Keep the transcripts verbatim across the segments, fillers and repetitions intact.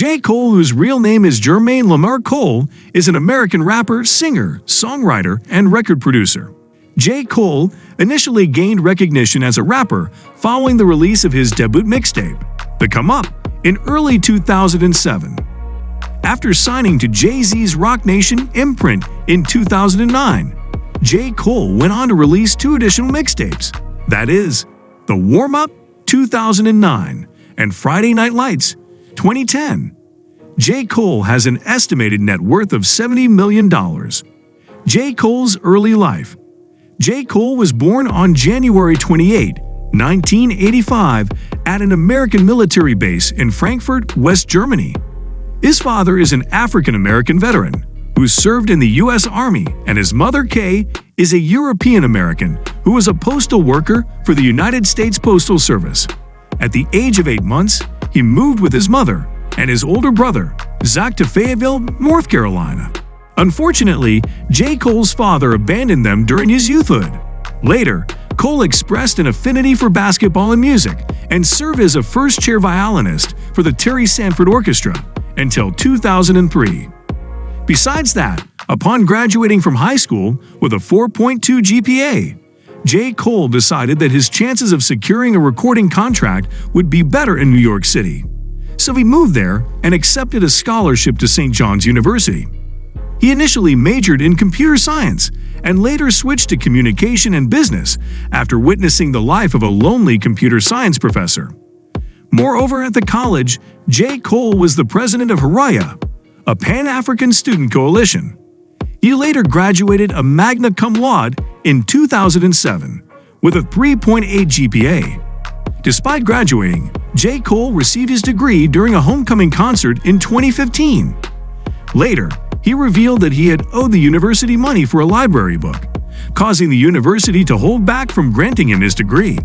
J. Cole, whose real name is Jermaine Lamar Cole, is an American rapper, singer, songwriter, and record producer. J. Cole initially gained recognition as a rapper following the release of his debut mixtape, The Come Up, in early two thousand seven. After signing to Jay-Z's Roc Nation imprint in two thousand nine, J. Cole went on to release two additional mixtapes, that is, The Warm Up two thousand nine and Friday Night Lights twenty ten. J. Cole has an estimated net worth of seventy million dollars. J. Cole's early life. J. Cole was born on January twenty-eighth, nineteen eighty-five at an American military base in Frankfurt, West Germany. His father is an African-American veteran who served in the U S Army, and his mother, Kay, is a European-American who was a postal worker for the United States Postal Service. At the age of eight months, he moved with his mother and his older brother, Zach, to Fayetteville, North Carolina. Unfortunately, J. Cole's father abandoned them during his youthhood. Later, Cole expressed an affinity for basketball and music and served as a first-chair violinist for the Terry Sanford Orchestra until two thousand three. Besides that, upon graduating from high school with a four point two G P A, J. Cole decided that his chances of securing a recording contract would be better in New York City. So he moved there and accepted a scholarship to Saint John's University. He initially majored in computer science and later switched to communication and business after witnessing the life of a lonely computer science professor. Moreover, at the college, J. Cole was the president of Haraya, a Pan-African student coalition. He later graduated a magna cum laude in two thousand seven with a three point eight G P A. Despite graduating, J. Cole received his degree during a homecoming concert in twenty fifteen. Later, he revealed that he had owed the university money for a library book, causing the university to hold back from granting him his degree.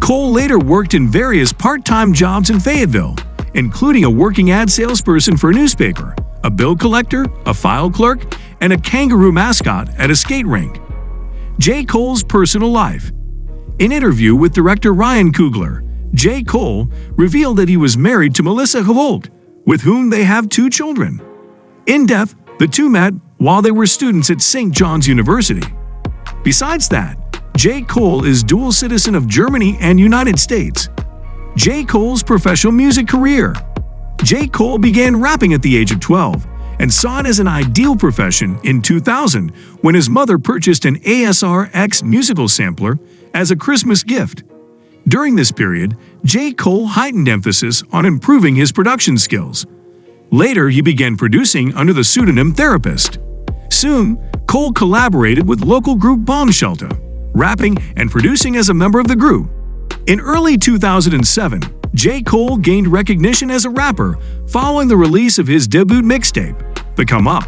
Cole later worked in various part-time jobs in Fayetteville, including a working ad salesperson for a newspaper, a bill collector, a file clerk, and a kangaroo mascot at a skate rink. J. Cole's personal life. In an interview with director Ryan Coogler, J. Cole revealed that he was married to Melissa Holt, with whom they have two children. In depth, the two met while they were students at Saint John's University. Besides that, J. Cole is dual citizen of Germany and United States. J. Cole's professional music career. J. Cole began rapping at the age of twelve and saw it as an ideal profession in two thousand when his mother purchased an A S R X musical sampler as a Christmas gift. During this period, J. Cole heightened emphasis on improving his production skills. Later, he began producing under the pseudonym Therapist. Soon, Cole collaborated with local group Bombshelter, rapping and producing as a member of the group. In early two thousand seven, J. Cole gained recognition as a rapper following the release of his debut mixtape, The Come Up.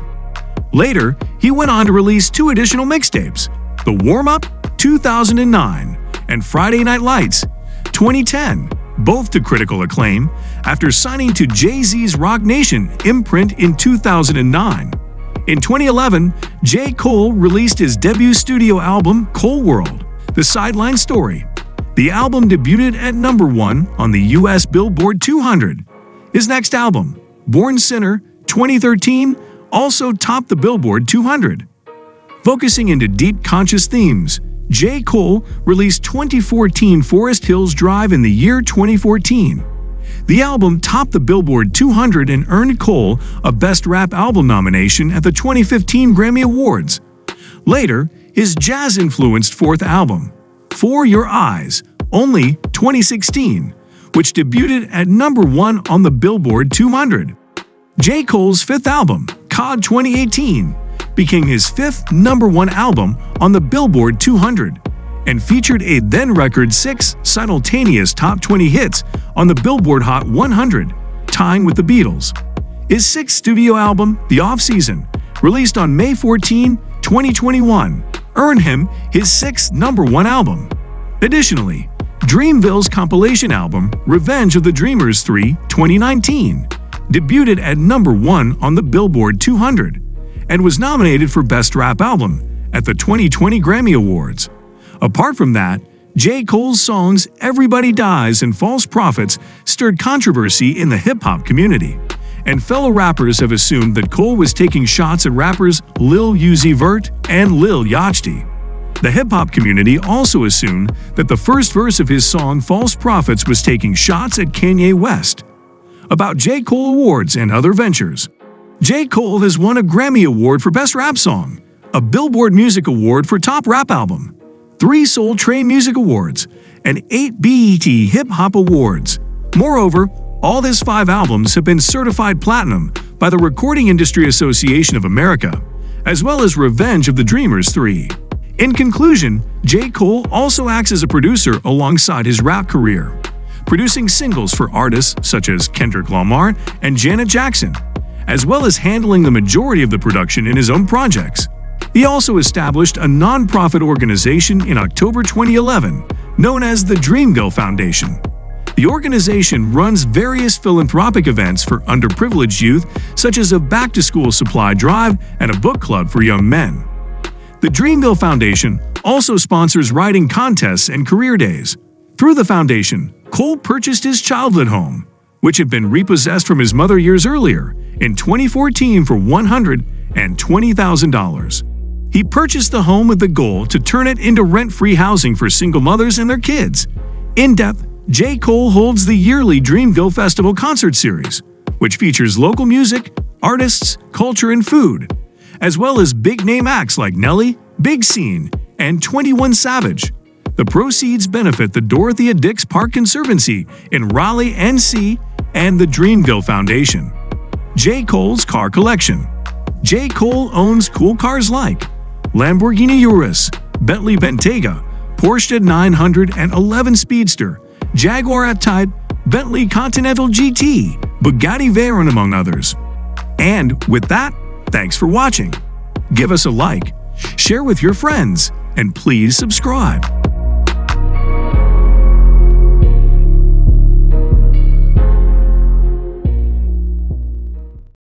Later, he went on to release two additional mixtapes, The Warm Up two thousand nine and Friday Night Lights twenty ten, both to critical acclaim, after signing to Jay-Z's Roc Nation imprint in two thousand nine. In twenty eleven, J. Cole released his debut studio album, Cole World: The Sideline Story. The album debuted at number one on the U S Billboard two hundred. His next album, Born Sinner twenty thirteen, also topped the Billboard two hundred. Focusing into deep conscious themes, J. Cole released twenty fourteen Forest Hills Drive in the year twenty fourteen. The album topped the Billboard two hundred and earned Cole a Best Rap Album nomination at the twenty fifteen Grammy Awards. Later, his jazz-influenced fourth album, For Your Eyes Only twenty sixteen, which debuted at number one on the Billboard two hundred. J. Cole's fifth album, C O D twenty eighteen, became his fifth number one album on the Billboard two hundred and featured a then-record six simultaneous top twenty hits on the Billboard Hot one hundred, tying with the Beatles. His sixth studio album, The Offseason, released on May fourteenth, twenty twenty-one, earned him his sixth number one album. Additionally, Dreamville's compilation album, Revenge of the Dreamers three, twenty nineteen, debuted at number one on the Billboard two hundred and was nominated for Best Rap Album at the twenty twenty Grammy Awards. Apart from that, J. Cole's songs Everybody Dies and False Prophets stirred controversy in the hip-hop community and fellow rappers have assumed that Cole was taking shots at rappers Lil Uzi Vert and Lil Yachty. The hip-hop community also assumed that the first verse of his song False Prophets was taking shots at Kanye West. About J. Cole awards and other ventures. J. Cole has won a Grammy Award for Best Rap Song, a Billboard Music Award for Top Rap Album, three Soul Train Music Awards, and eight B E T Hip-Hop Awards. Moreover, all his five albums have been certified platinum by the Recording Industry Association of America, as well as Revenge of the Dreamers three. In conclusion, J. Cole also acts as a producer alongside his rap career, producing singles for artists such as Kendrick Lamar and Janet Jackson, as well as handling the majority of the production in his own projects. He also established a non-profit organization in October twenty eleven known as the Dreamville Foundation. The organization runs various philanthropic events for underprivileged youth, such as a back-to-school supply drive and a book club for young men. The Dreamville Foundation also sponsors writing contests and career days. Through the foundation, Cole purchased his childhood home, which had been repossessed from his mother years earlier, in twenty fourteen for one hundred twenty thousand dollars. He purchased the home with the goal to turn it into rent-free housing for single mothers and their kids. In depth, J. Cole holds the yearly Dreamville Festival concert series, which features local music, artists, culture, and food, as well as big-name acts like Nelly, Big Sean, and twenty-one Savage. The proceeds benefit the Dorothea Dix Park Conservancy in Raleigh, N C, and the Dreamville Foundation. J. Cole's car collection. J. Cole owns cool cars like Lamborghini Urus, Bentley Bentayga, Porsche nine hundred and eleven Speedster, Jaguar F-Type, Bentley Continental G T, Bugatti Veyron, among others. And with that, thanks for watching. Give us a like, share with your friends, and please subscribe.